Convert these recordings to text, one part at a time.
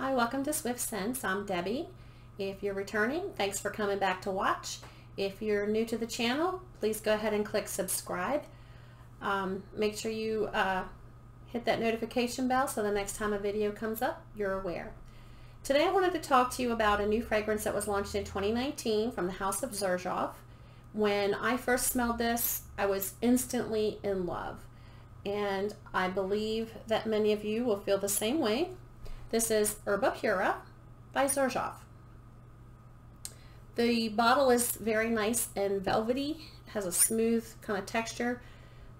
Hi, welcome to Swifts Scents. I'm Debbie. If you're returning, thanks for coming back to watch. If you're new to the channel, please go ahead and click subscribe. Make sure you hit that notification bell so the next time a video comes up, you're aware. Today I wanted to talk to you about a new fragrance that was launched in 2019 from the house of Xerjoff. When I first smelled this, I was instantly in love. And I believe that many of you will feel the same way. This is Erba Pura by Xerjoff. The bottle is very nice and velvety. It has a smooth kind of texture.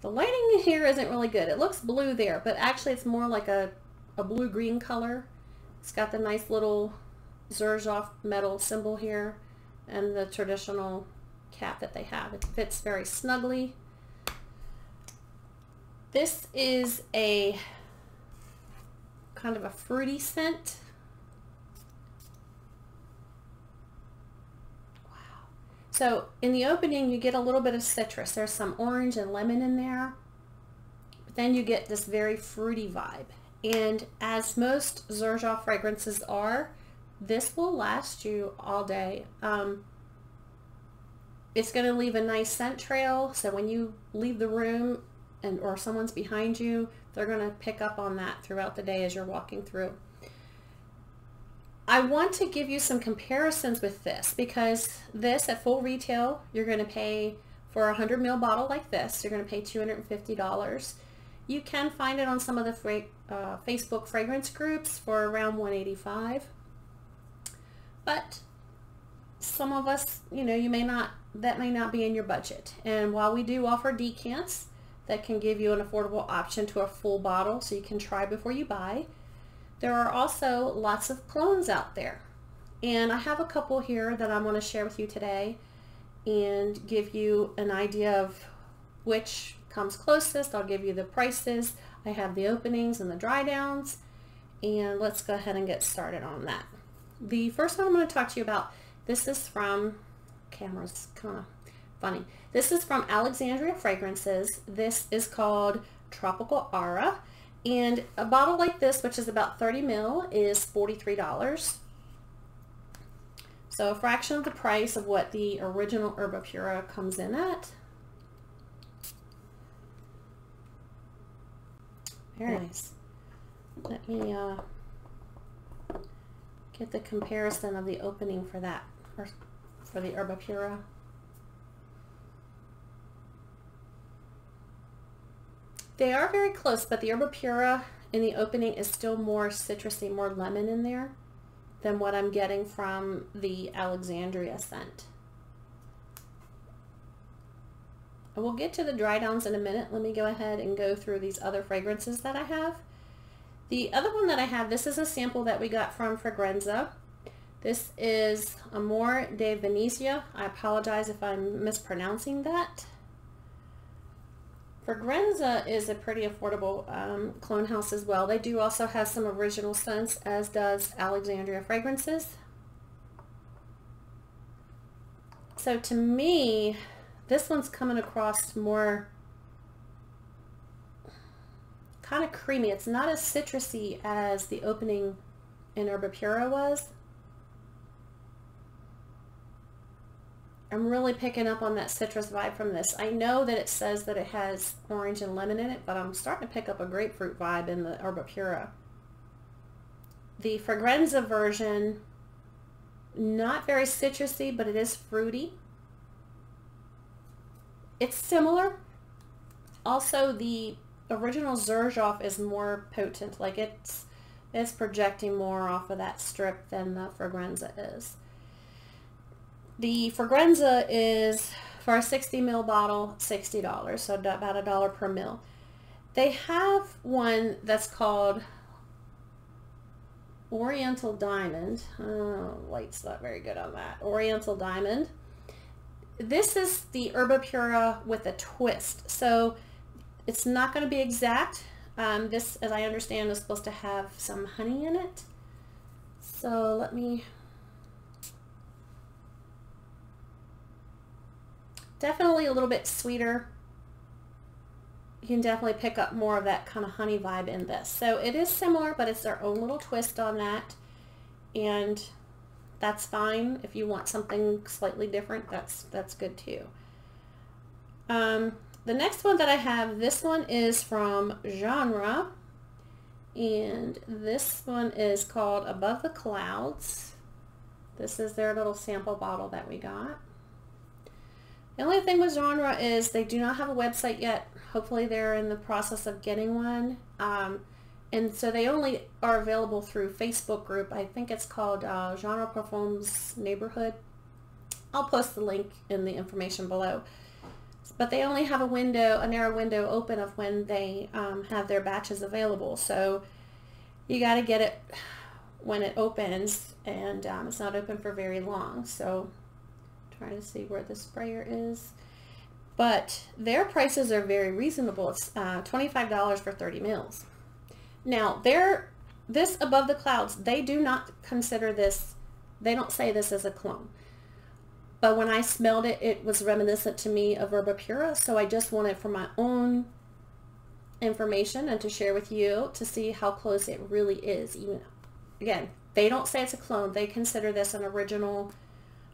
The lighting here isn't really good. It looks blue there, but actually it's more like a blue-green color. It's got the nice little Xerjoff metal symbol here and the traditional cap that they have. It fits very snugly. This is a kind of a fruity scent. Wow. So in the opening you get a little bit of citrus. There's some orange and lemon in there. But then you get this very fruity vibe. And as most Xerjoff fragrances are, this will last you all day. It's going to leave a nice scent trail, so when you leave the room or someone's behind you, they're going to pick up on that throughout the day as you're walking through. I want to give you some comparisons with this, because this at full retail, you're going to pay for a 100 ml bottle like this, you're going to pay $250. You can find it on some of the Facebook fragrance groups for around $185. But some of us, you know, that may not be in your budget. And while we do offer decants, that can give you an affordable option to a full bottle so you can try before you buy. There are also lots of clones out there. And I have a couple here that I want to share with you today and give you an idea of which comes closest. I'll give you the prices. I have the openings and the dry downs. And let's go ahead and get started on that. The first one I'm going to talk to you about, this is from, camera's kind of funny. This is from Alexandria Fragrances. This is called Tropical Aura. And a bottle like this, which is about 30 ml, is $43. So a fraction of the price of what the original Erba Pura comes in at. Very nice. Let me get the comparison of the opening for that, or for the Erba Pura. They are very close, but the Erba Pura in the opening is still more citrusy, more lemon in there than what I'm getting from the Alexandria scent. And we'll get to the dry downs in a minute. Let me go ahead and go through these other fragrances that I have. The other one that I have, this is a sample that we got from Fragrenza. This is Amore da Venezia. I apologize if I'm mispronouncing that. Fragrenza is a pretty affordable clone house as well. They do also have some original scents, as does Alexandria Fragrances. So to me, this one's coming across more kind of creamy. It's not as citrusy as the opening in Erba Pura was. I'm really picking up on that citrus vibe from this. I know that it says that it has orange and lemon in it, but I'm starting to pick up a grapefruit vibe in the Erba Pura. The Fragrenza version, not very citrusy, but it is fruity. It's similar. Also, the original Xerjoff is more potent. Like it's projecting more off of that strip than the Fragrenza is. The Fragrenza is, for a 60 ml bottle, $60, so about $1 per ml. They have one that's called Oriental Diamond. Oh, light's not very good on that. Oriental Diamond. This is the Erba Pura with a twist, so it's not going to be exact. This, as I understand, is supposed to have some honey in it. So let me... Definitely a little bit sweeter. You can definitely pick up more of that kind of honey vibe in this. So it is similar, but it's their own little twist on that. and that's fine. If you want something slightly different, that's good too. The next one that I have, this one is from Genre, and this one is called Above the Clouds. This is their little sample bottle that we got. The only thing with Genre is they do not have a website yet. Hopefully they're in the process of getting one. And so they only are available through Facebook group. I think it's called Genre Parfums Neighborhood. I'll post the link in the information below. But they only have a narrow window open of when they have their batches available. So you got to get it when it opens, and it's not open for very long. So I'm trying to see where the sprayer is. But their prices are very reasonable. It's $25 for 30 mils. Now, this Above the Clouds, they do not consider this, they don't say this is a clone. But when I smelled it, it was reminiscent to me of Erba Pura, so I just wanted for my own information and to share with you to see how close it really is. Even, again, they don't say it's a clone. They consider this an original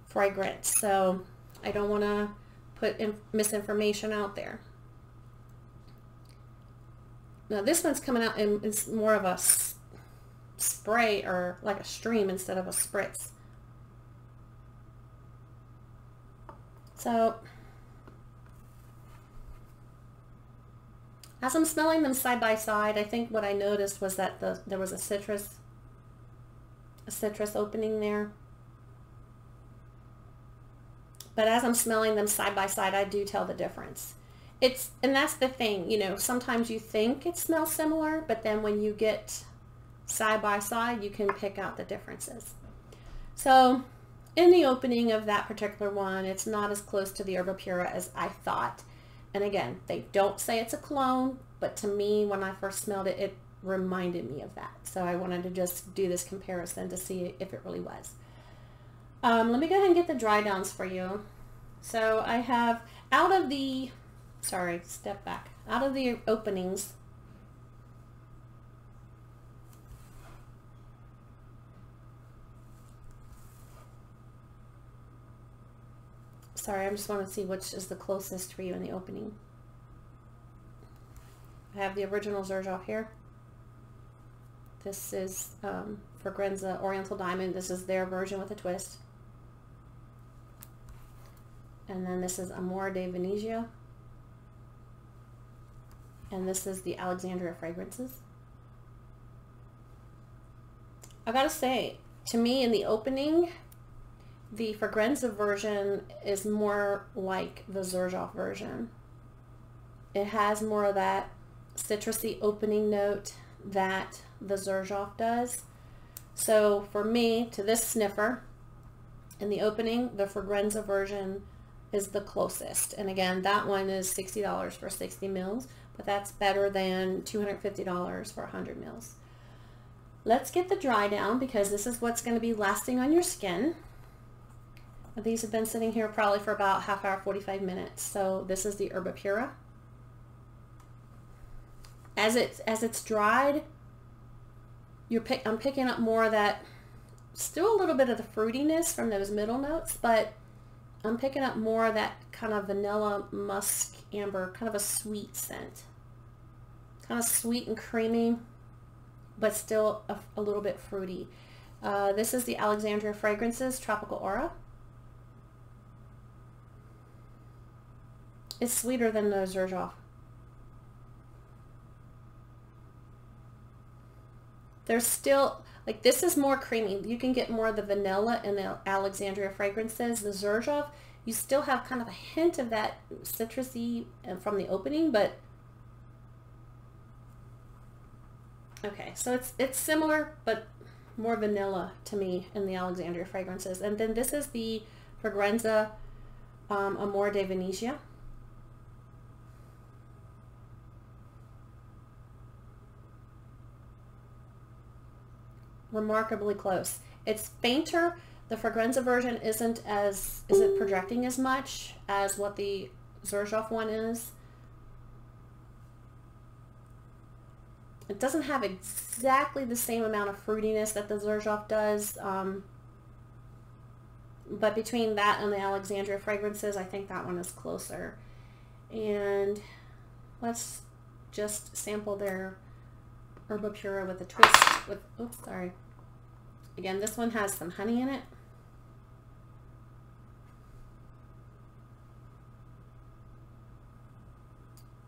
fragrance, so I don't want to put misinformation out there. Now this one's coming out and it's more of a spray, or like a stream instead of a spritz. So as I'm smelling them side by side, I think what I noticed was that there was a citrus opening there. But as I'm smelling them side by side, I do tell the difference. And that's the thing, you know, sometimes you think it smells similar, but then when you get side by side, you can pick out the differences. So in the opening of that particular one, it's not as close to the Erba Pura as I thought. And again, they don't say it's a clone, but to me, when I first smelled it, it reminded me of that. So I wanted to just do this comparison to see if it really was. Let me go ahead and get the dry downs for you. So I have out of the openings, sorry, I just want to see which is the closest for you in the opening. I have the original Xerjoff here. This is Fragrenza Oriental Diamond. This is their version with a twist. And then this is Amore da Venezia. And this is the Alexandria Fragrances. I gotta say, to me in the opening, the Fragrenza version is more like the Xerjoff version. It has more of that citrusy opening note that the Xerjoff does. So for me, to this sniffer, in the opening, the Fragrenza version is the closest. And again, that one is $60 for 60 mils. But that's better than $250 for 100 mils. Let's get the dry down, because this is what's going to be lasting on your skin. These have been sitting here probably for about half hour, 45 minutes. So this is the Erba Pura. As it's dried, I'm picking up more of that, still a little bit of the fruitiness from those middle notes, but I'm picking up more of that kind of vanilla, musk, amber, kind of a sweet scent. Kind of sweet and creamy, but still a little bit fruity. This is the Alexandria Fragrances Tropical Aura. It's sweeter than the Xerjoff. There's still, like, this is more creamy. You can get more of the vanilla in the Alexandria Fragrances. The Xerjoff, you still have kind of a hint of that citrusy from the opening, but okay, so it's similar, but more vanilla to me in the Alexandria Fragrances. And then this is the Fragrenza Amore da Venezia. Remarkably close. It's fainter. The Fragrenza version isn't projecting as much as what the Xerjoff one is. It doesn't have exactly the same amount of fruitiness that the Xerjoff does, but between that and the Alexandria Fragrances, I think that one is closer. And let's just sample their Erba Pura with a twist. With, oops, sorry. Again, this one has some honey in it.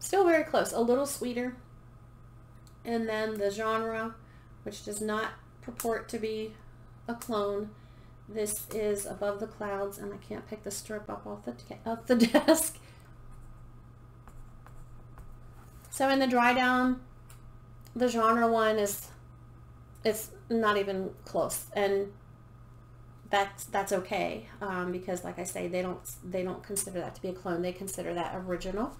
Still very close, a little sweeter. And then the Genre, which does not purport to be a clone. This is Above the Clouds, and I can't pick the strip up off the desk. So in the dry down, the Genre one is, it's not even close, and that's okay, because like I say, they don't consider that to be a clone. They consider that original.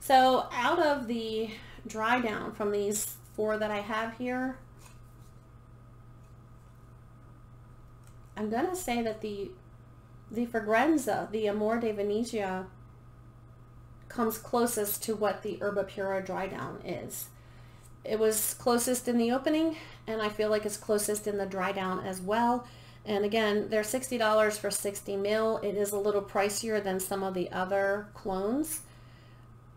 So out of the dry down from these four that I have here, I'm gonna say that the Fragrenza, the Amore da Venezia, comes closest to what the Erba Pura dry down is. It was closest in the opening, and I feel like it's closest in the dry down as well. And again, they're $60 for 60 mil. It is a little pricier than some of the other clones.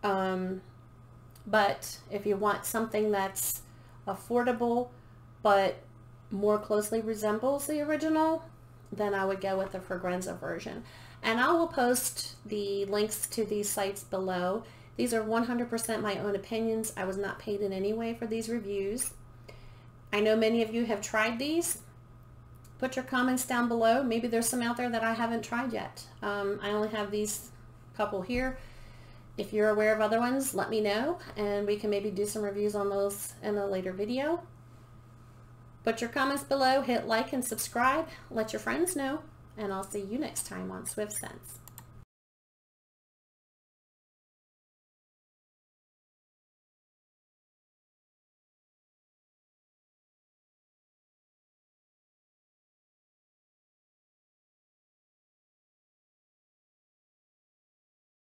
But if you want something that's affordable but more closely resembles the original, then I would go with the Fragrenza version. And I will post the links to these sites below. These are 100% my own opinions. I was not paid in any way for these reviews. I know many of you have tried these. Put your comments down below. Maybe there's some out there that I haven't tried yet. I only have these couple here. If you're aware of other ones, let me know, and we can maybe do some reviews on those in a later video. Put your comments below, hit like and subscribe, let your friends know, and I'll see you next time on Swifts Scents.